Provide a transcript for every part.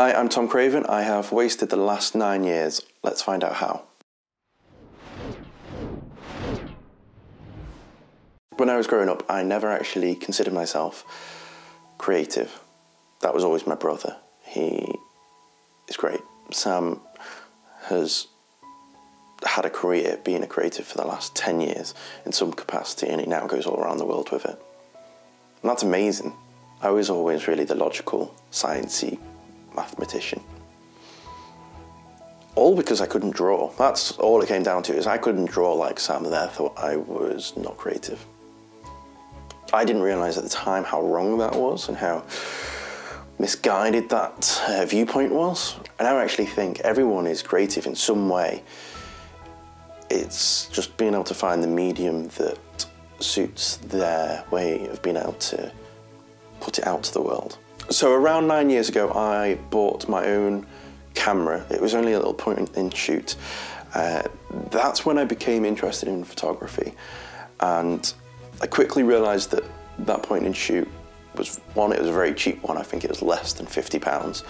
Hi, I'm Tom Craven. I have wasted the last 9 years. Let's find out how. When I was growing up, I never actually considered myself creative. That was always my brother. He is great. Sam has had a career being a creative for the last 10 years in some capacity, and he now goes all around the world with it. And that's amazing. I was always really the logical, sciencey mathematician. All because I couldn't draw. That's all it came down to, is I couldn't draw like Sam, and therefore I was not creative. I didn't realise at the time how wrong that was and how misguided that viewpoint was. And I actually think everyone is creative in some way. It's just being able to find the medium that suits their way of being able to put it out to the world. So around 9 years ago, I bought my own camera. It was only a little point-and shoot. That's when I became interested in photography. And I quickly realised that that point-and-shoot was, one, it was a very cheap one. I think it was less than £50.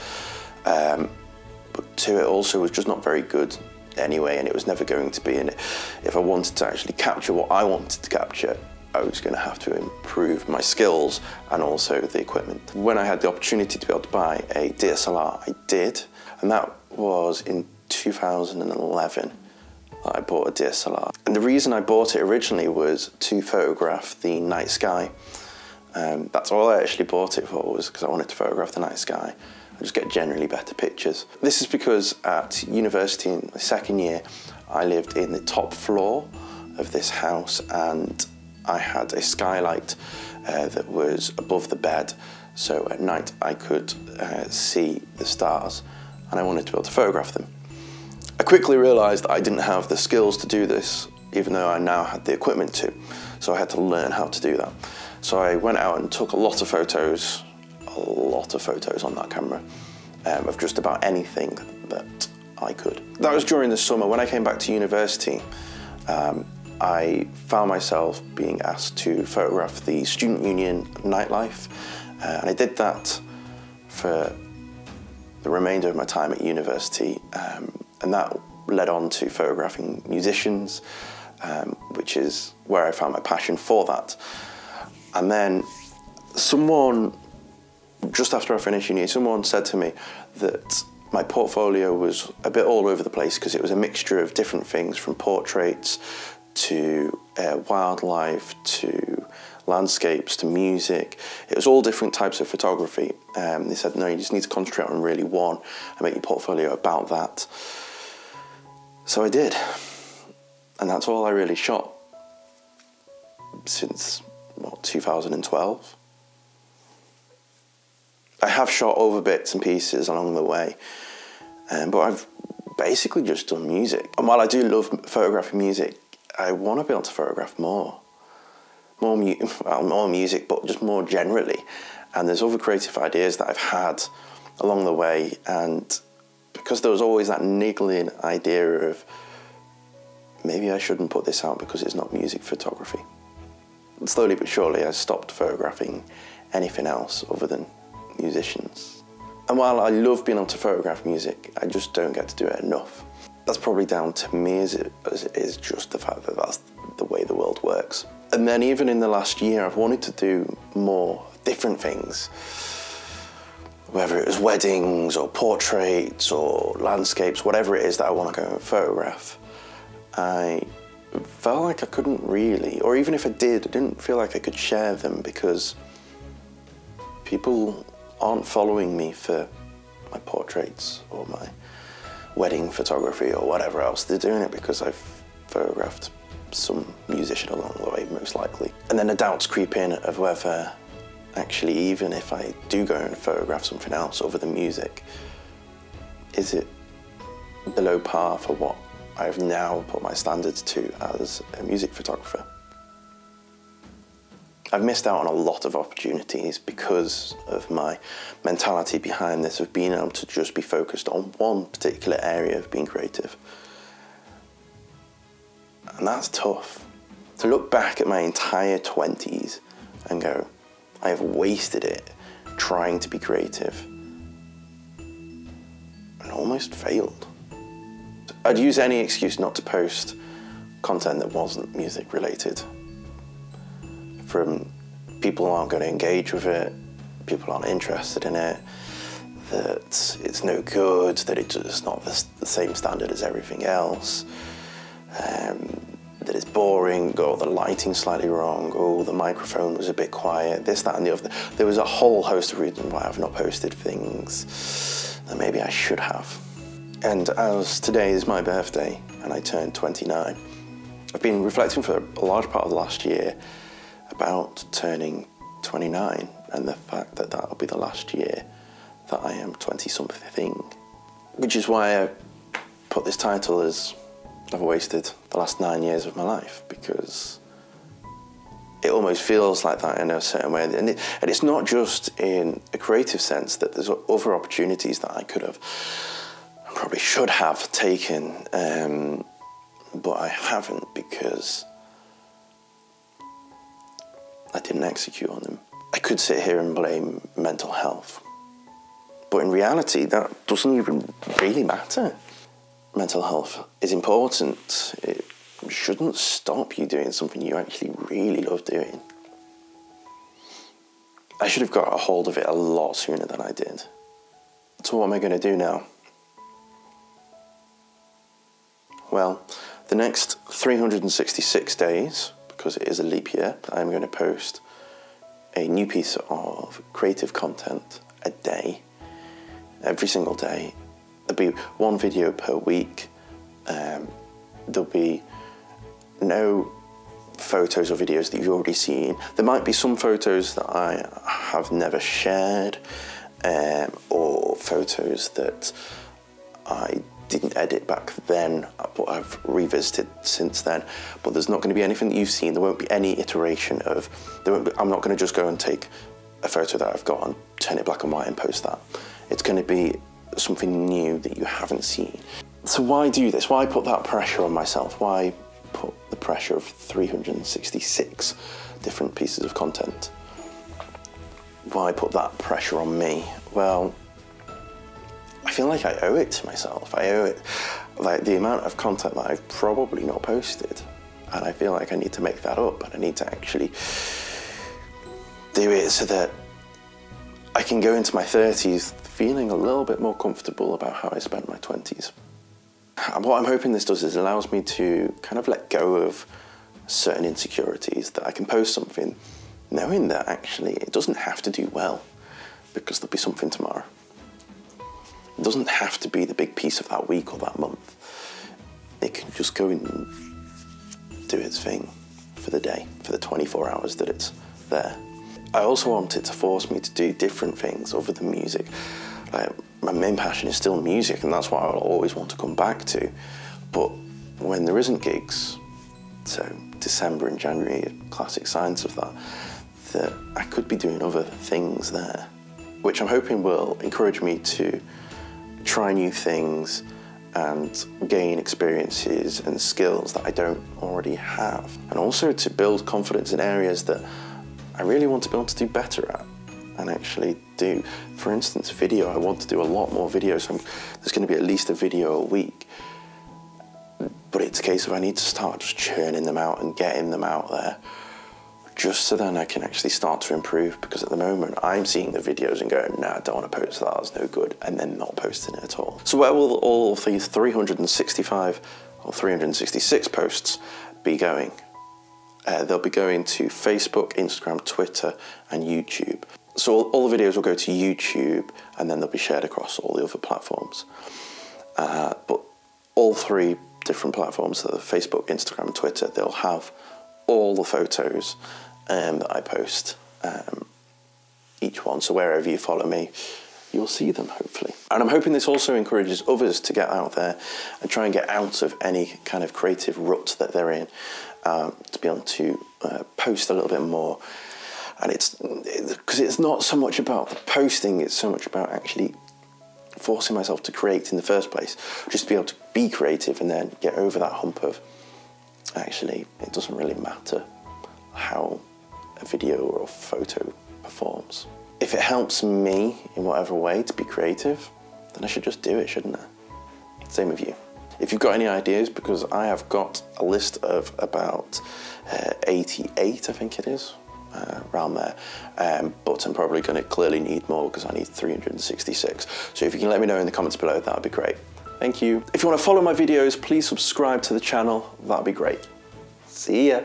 But two, it also was just not very good anyway, and it was never going to be. And if I wanted to actually capture what I wanted to capture, I was going to have to improve my skills and also the equipment. When I had the opportunity to be able to buy a DSLR, I did. And that was in 2011. I bought a DSLR. And the reason I bought it originally was to photograph the night sky. That's all I actually bought it for, was because I wanted to photograph the night sky. I just get generally better pictures. This is because at university in my second year, I lived in the top floor of this house, and I had a skylight that was above the bed. So at night I could see the stars, and I wanted to be able to photograph them. I quickly realised I didn't have the skills to do this, even though I now had the equipment to. So I had to learn how to do that. So I went out and took a lot of photos on that camera of just about anything that I could. That was during the summer. When I came back to university, I found myself being asked to photograph the student union nightlife, and I did that for the remainder of my time at university, and that led on to photographing musicians, which is where I found my passion for that. And then someone, just after I finished uni, someone said to me that my portfolio was a bit all over the place because it was a mixture of different things, from portraits to wildlife, to landscapes, to music. It was all different types of photography. They said, no, you just need to concentrate on really one and make your portfolio about that. So I did. And that's all I really shot since, what, 2012? I have shot other bits and pieces along the way, but I've basically just done music. And while I do love photographing music, I want to be able to photograph more music, but just more generally. And there's other creative ideas that I've had along the way, and because there was always that niggling idea of maybe I shouldn't put this out because it's not music photography. And slowly but surely I stopped photographing anything else other than musicians. And while I love being able to photograph music, I just don't get to do it enough. That's probably down to me as it is just the fact that that's the way the world works. And then even in the last year, I've wanted to do more different things, whether it was weddings or portraits or landscapes, whatever it is that I want to go and photograph. I felt like I couldn't really, or even if I did, I didn't feel like I could share them because people aren't following me for my portraits or my wedding photography or whatever else. They're doing it because I've photographed some musician along the way, most likely. And then the doubts creep in of whether actually, even if I do go and photograph something else other than music, is it below par for what I've now put my standards to as a music photographer? I've missed out on a lot of opportunities because of my mentality behind this, of being able to just be focused on one particular area of being creative. And that's tough. To look back at my entire 20s and go, I have wasted it trying to be creative. and almost failed. I'd use any excuse not to post content that wasn't music related. From people who aren't going to engage with it, people aren't interested in it, that it's no good, that it's not the same standard as everything else, that it's boring, or the lighting's slightly wrong, or the microphone was a bit quiet, this, that and the other. There was a whole host of reasons why I've not posted things that maybe I should have. And as today is my birthday and I turned 29, I've been reflecting for a large part of last year about turning 29 and the fact that that'll be the last year that I am 20-something, which is why I put this title as I've wasted the last 9 years of my life, because it almost feels like that in a certain way. And it's not just in a creative sense, that there's other opportunities that I could have, I probably should have taken, but I haven't, because I didn't execute on them. I could sit here and blame mental health, but in reality, that doesn't even really matter. Mental health is important. It shouldn't stop you doing something you actually really love doing. I should have got a hold of it a lot sooner than I did. So what am I going to do now? Well, the next 366 days, because it is a leap year, I'm going to post a new piece of creative content a day, every single day. There'll be one video per week. There'll be no photos or videos that you've already seen. There might be some photos that I have never shared, or photos that I didn't edit back then, but I've revisited since then. But there's not going to be anything that you've seen. There won't be any iteration of, I'm not going to just go and take a photo that I've got and turn it black and white and post that. It's going to be something new that you haven't seen. So why do this? Why put that pressure on myself? Why put the pressure of 366 different pieces of content? Why put that pressure on me? Well, I feel like I owe it to myself. I owe it, like, the amount of content that I've probably not posted, and I feel like I need to make that up, and I need to actually do it so that I can go into my 30s feeling a little bit more comfortable about how I spent my 20s. And what I'm hoping this does is it allows me to kind of let go of certain insecurities, that I can post something knowing that actually it doesn't have to do well, because there'll be something tomorrow. It doesn't have to be the big piece of that week or that month. It can just go and do its thing for the day, for the 24 hours that it's there. I also want it to force me to do different things other than music. Like, my main passion is still music, and that's what I'll always want to come back to. But when there isn't gigs, so December and January are classic signs of that, that I could be doing other things there, which I'm hoping will encourage me to try new things and gain experiences and skills that I don't already have. And also to build confidence in areas that I really want to be able to do better at and actually do. For instance, video. I want to do a lot more videos. So there's going to be at least a video a week. But it's a case of I need to start just churning them out and getting them out there, just so then I can actually start to improve. Because at the moment, I'm seeing the videos and going, nah, I don't want to post that, it's no good, and then not posting it at all. So where will all of these 365 or 366 posts be going? They'll be going to Facebook, Instagram, Twitter, and YouTube. So all the videos will go to YouTube, and then they'll be shared across all the other platforms. But all three different platforms, so Facebook, Instagram, Twitter, they'll have all the photos that I post, each one. So wherever you follow me, you'll see them, hopefully. And I'm hoping this also encourages others to get out there and try and get out of any kind of creative rut that they're in, to be able to post a little bit more. And it's not so much about the posting, it's so much about actually forcing myself to create in the first place, just to be able to be creative and then get over that hump of, actually, it doesn't really matter how a video or a photo performs. If it helps me in whatever way to be creative, then I should just do it, shouldn't I? Same with you. If you've got any ideas, because I have got a list of about 88, I think it is, around there, but I'm probably going to clearly need more because I need 366. So if you can let me know in the comments below, that would be great. Thank you. If you want to follow my videos, please subscribe to the channel. That'd be great. See ya.